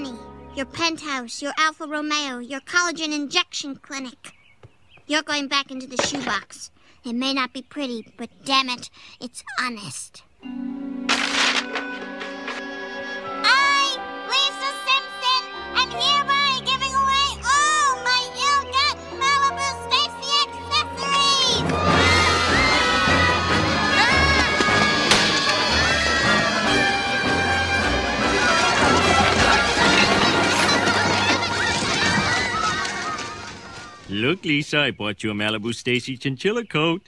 money, your penthouse, your Alfa Romeo, your collagen injection clinic. You're going back into the shoebox. It may not be pretty, but damn it, it's honest. Look, Lisa, I bought you a Malibu Stacy chinchilla coat.